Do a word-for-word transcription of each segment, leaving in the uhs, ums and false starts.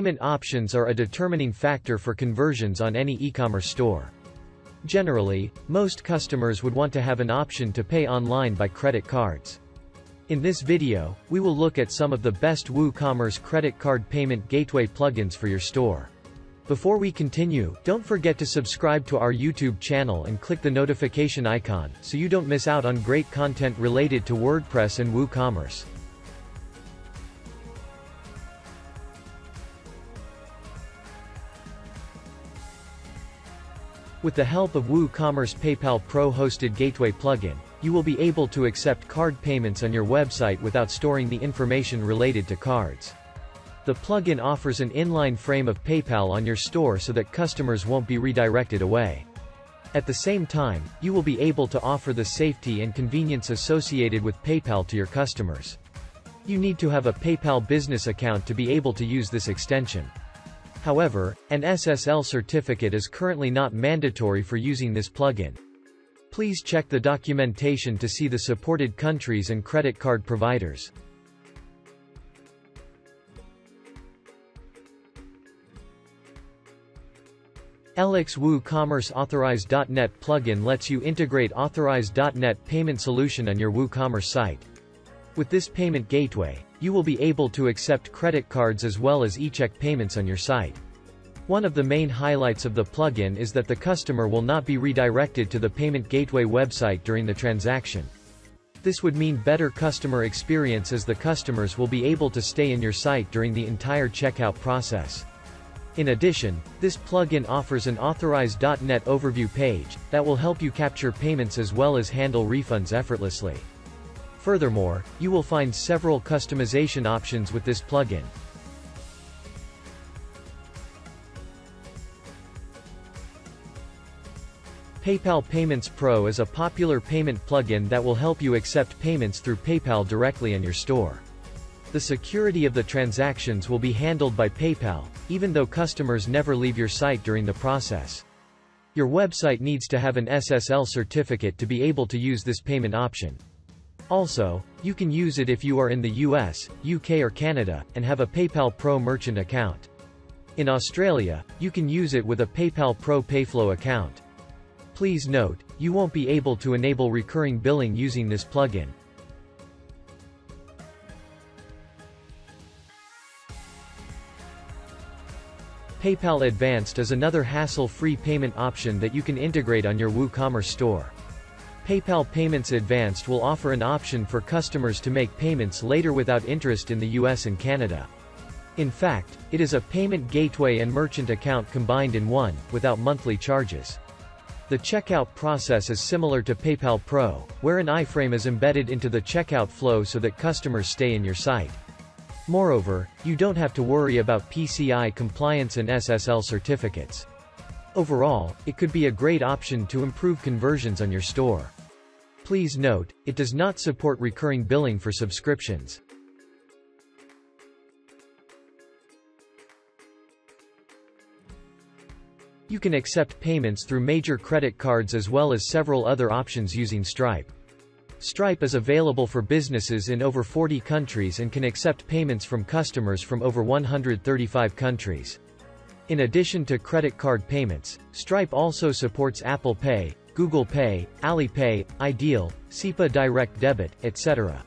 payment options are a determining factor for conversions on any e-commerce store. Generally, most customers would want to have an option to pay online by credit cards. In this video, we will look at some of the best WooCommerce credit card payment gateway plugins for your store. Before we continue, don't forget to subscribe to our YouTube channel and click the notification icon, so you don't miss out on great content related to WordPress and WooCommerce. With the help of WooCommerce PayPal Pro hosted gateway plugin, you will be able to accept card payments on your website without storing the information related to cards. The plugin offers an inline frame of PayPal on your store so that customers won't be redirected away. At the same time, you will be able to offer the safety and convenience associated with PayPal to your customers. You need to have a PayPal business account to be able to use this extension. However, an S S L certificate is currently not mandatory for using this plugin. Please check the documentation to see the supported countries and credit card providers. E L E X WooCommerce Authorize dot net plugin lets you integrate Authorize dot net payment solution on your WooCommerce site. With this payment gateway, you will be able to accept credit cards as well as e-check payments on your site. One of the main highlights of the plugin is that the customer will not be redirected to the payment gateway website during the transaction. This would mean better customer experience, as the customers will be able to stay in your site during the entire checkout process. In addition, this plugin offers an Authorize dot net overview page that will help you capture payments as well as handle refunds effortlessly. Furthermore, you will find several customization options with this plugin. PayPal Payments Pro is a popular payment plugin that will help you accept payments through PayPal directly in your store. The security of the transactions will be handled by PayPal, even though customers never leave your site during the process. Your website needs to have an S S L certificate to be able to use this payment option. Also, you can use it if you are in the U S, U K or Canada, and have a PayPal Pro merchant account. In Australia, you can use it with a PayPal Pro Payflow account. Please note, you won't be able to enable recurring billing using this plugin. PayPal Advanced is another hassle-free payment option that you can integrate on your WooCommerce store. PayPal Payments Advanced will offer an option for customers to make payments later without interest in the U S and Canada. In fact, it is a payment gateway and merchant account combined in one, without monthly charges. The checkout process is similar to PayPal Pro, where an iframe is embedded into the checkout flow so that customers stay in your site. Moreover, you don't have to worry about P C I compliance and S S L certificates. Overall, it could be a great option to improve conversions on your store. Please note, it does not support recurring billing for subscriptions. You can accept payments through major credit cards as well as several other options using Stripe. Stripe is available for businesses in over forty countries and can accept payments from customers from over one hundred thirty-five countries. In addition to credit card payments, Stripe also supports Apple Pay, Google Pay, Alipay, Ideal, SEPA direct debit, et cetera.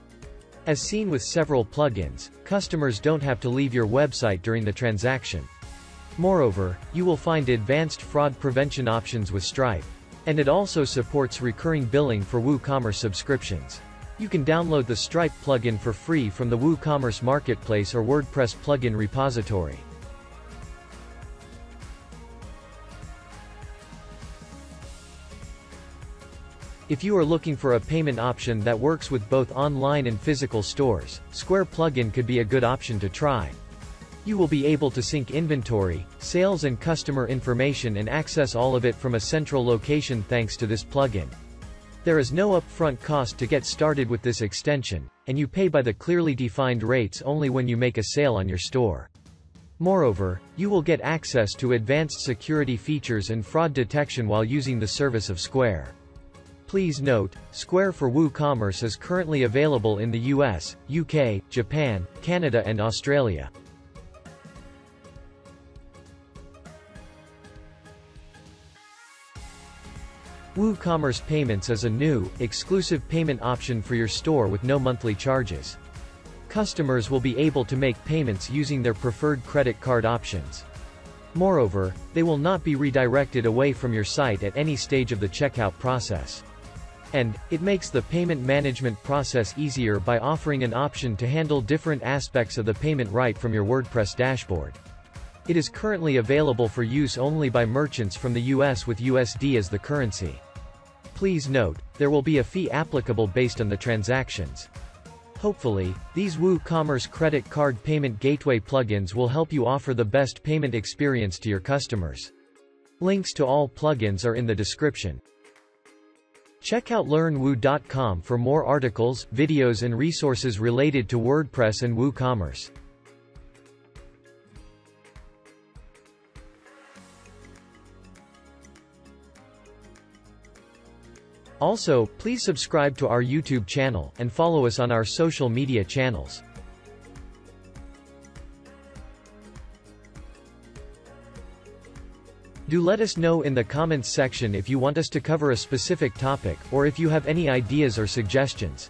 As seen with several plugins, customers don't have to leave your website during the transaction. Moreover, you will find advanced fraud prevention options with Stripe. And it also supports recurring billing for WooCommerce subscriptions. You can download the Stripe plugin for free from the WooCommerce Marketplace or WordPress plugin repository. If you are looking for a payment option that works with both online and physical stores, Square plugin could be a good option to try. You will be able to sync inventory, sales and customer information and access all of it from a central location thanks to this plugin. There is no upfront cost to get started with this extension, and you pay by the clearly defined rates only when you make a sale on your store. Moreover, you will get access to advanced security features and fraud detection while using the service of Square. Please note, Square for WooCommerce is currently available in the U S, U K, Japan, Canada and Australia. WooCommerce Payments is a new, exclusive payment option for your store with no monthly charges. Customers will be able to make payments using their preferred credit card options. Moreover, they will not be redirected away from your site at any stage of the checkout process. And, it makes the payment management process easier by offering an option to handle different aspects of the payment right from your WordPress dashboard. It is currently available for use only by merchants from the U S with U S D as the currency. Please note, there will be a fee applicable based on the transactions. Hopefully, these WooCommerce credit card payment gateway plugins will help you offer the best payment experience to your customers. Links to all plugins are in the description. Check out learn woo dot com for more articles, videos and resources related to WordPress and WooCommerce. Also, please subscribe to our YouTube channel, and follow us on our social media channels. Do let us know in the comments section if you want us to cover a specific topic, or if you have any ideas or suggestions.